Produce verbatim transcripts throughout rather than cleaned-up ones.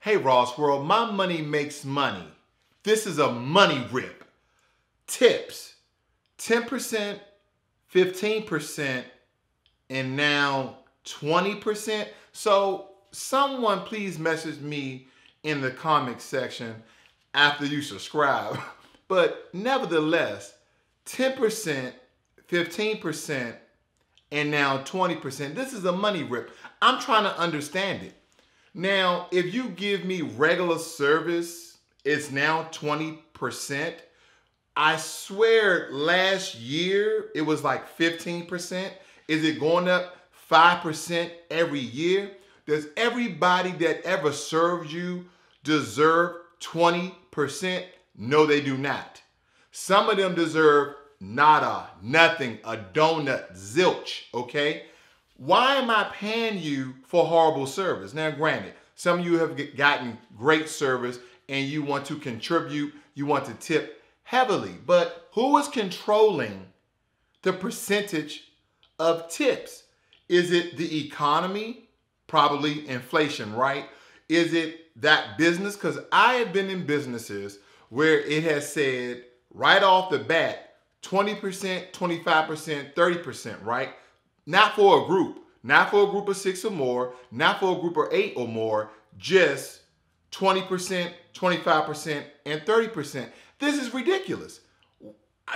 Hey RossWorld, my money makes money. This is a money rip. Tips, ten percent, fifteen percent, and now twenty percent. So someone please message me in the comment section after you subscribe. But nevertheless, ten percent, fifteen percent, and now twenty percent. This is a money rip. I'm trying to understand it. Now, if you give me regular service, it's now twenty percent. I swear last year, it was like fifteen percent. Is it going up five percent every year? Does everybody that ever served you deserve twenty percent? No, they do not. Some of them deserve nada, nothing, a donut, zilch, okay? Why am I paying you for horrible service? Now, granted, some of you have gotten great service and you want to contribute, you want to tip heavily, but who is controlling the percentage of tips? Is it the economy? Probably inflation, right? Is it that business? Because I have been in businesses where it has said right off the bat, twenty percent, twenty-five percent, thirty percent, right? Not for a group, not for a group of six or more, not for a group of eight or more, just twenty percent, twenty-five percent, and thirty percent. This is ridiculous.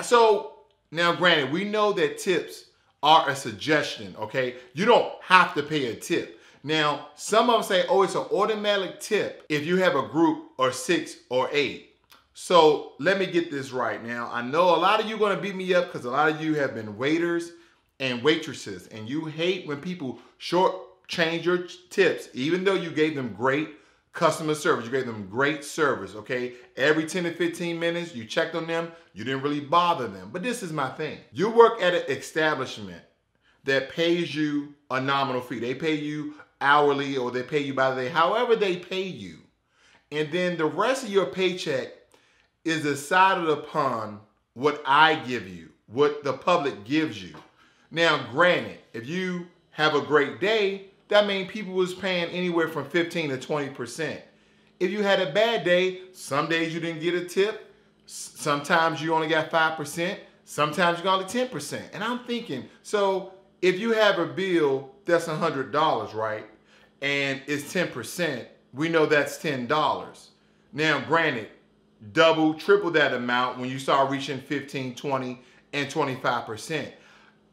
So now granted, we know that tips are a suggestion, okay? You don't have to pay a tip. Now, some of them say, oh, it's an automatic tip if you have a group or six or eight. So let me get this right now. I know a lot of you are going to beat me up because a lot of you have been waiters and waitresses, and you hate when people shortchange your tips, even though you gave them great customer service. You gave them great service, okay? Every ten to fifteen minutes, you checked on them. You didn't really bother them. But this is my thing. You work at an establishment that pays you a nominal fee. They pay you hourly or they pay you by the day, however they pay you. And then the rest of your paycheck is decided upon what I give you, what the public gives you. Now, granted, if you have a great day, that means people was paying anywhere from fifteen to twenty percent. If you had a bad day, some days you didn't get a tip. Sometimes you only got five percent. Sometimes you got only ten percent. And I'm thinking, so if you have a bill that's one hundred dollars, right, and it's ten percent, we know that's ten dollars. Now, granted, double, triple that amount when you start reaching fifteen, twenty, and twenty-five percent.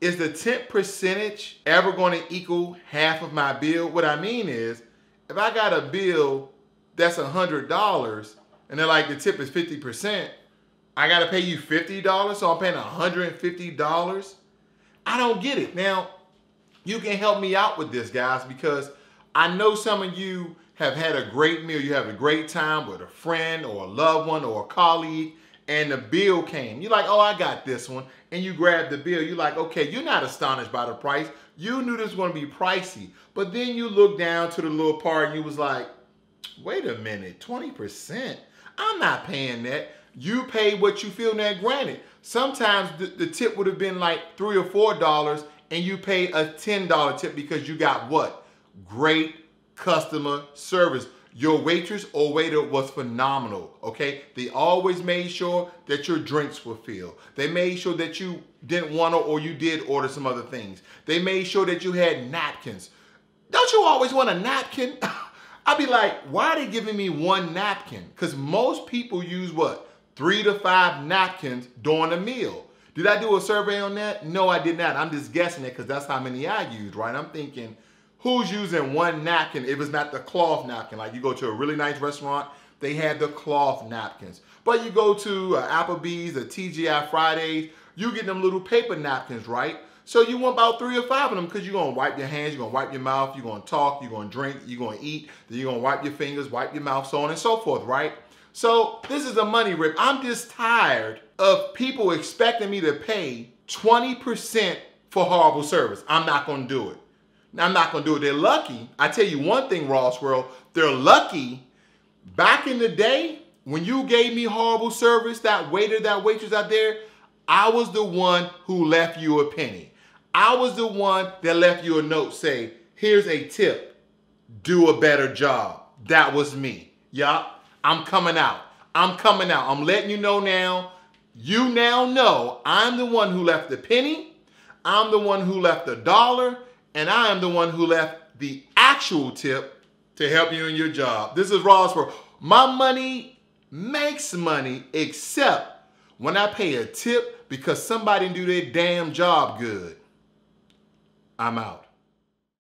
Is the tip percentage ever going to equal half of my bill? What I mean is, if I got a bill that's one hundred dollars and they're like, the tip is fifty percent, I got to pay you fifty dollars, so I'm paying one hundred fifty dollars? I don't get it. Now, you can help me out with this, guys, because I know some of you have had a great meal, you have a great time with a friend or a loved one or a colleague, and the bill came. You're like, oh, I got this one. And you grab the bill. You're like, okay, you're not astonished by the price. You knew this was going to be pricey. But then you look down to the little part and you was like, wait a minute, twenty percent? I'm not paying that. You pay what you feel. Now, granted, sometimes the, the tip would have been like three or four dollars and you pay a ten dollar tip because you got what? Great customer service. Your waitress or waiter was phenomenal, okay? They always made sure that your drinks were filled. They made sure that you didn't want to or you did order some other things. They made sure that you had napkins. Don't you always want a napkin? I'd be like, why are they giving me one napkin? Because most people use what? Three to five napkins during a meal. Did I do a survey on that? No, I did not. I'm just guessing it because that's how many I used, right? I'm thinking, who's using one napkin if it's not the cloth napkin? Like you go to a really nice restaurant, they have the cloth napkins. But you go to uh, Applebee's or T G I Fridays, you get them little paper napkins, right? So you want about three or five of them because you're going to wipe your hands, you're going to wipe your mouth, you're going to talk, you're going to drink, you're going to eat, then you're going to wipe your fingers, wipe your mouth, so on and so forth, right? So this is a money rip. I'm just tired of people expecting me to pay twenty percent for horrible service. I'm not going to do it. Now, I'm not going to do it. They're lucky. I tell you one thing, RossWorld, they're lucky. Back in the day, when you gave me horrible service, that waiter, that waitress out there, I was the one who left you a penny. I was the one that left you a note saying, here's a tip. Do a better job. That was me. Yup. I'm coming out. I'm coming out. I'm letting you know now. You now know I'm the one who left the penny. I'm the one who left the dollar. And I am the one who left the actual tip to help you in your job. This is RossWorld. My money makes money except when I pay a tip because somebody didn't do their damn job good. I'm out.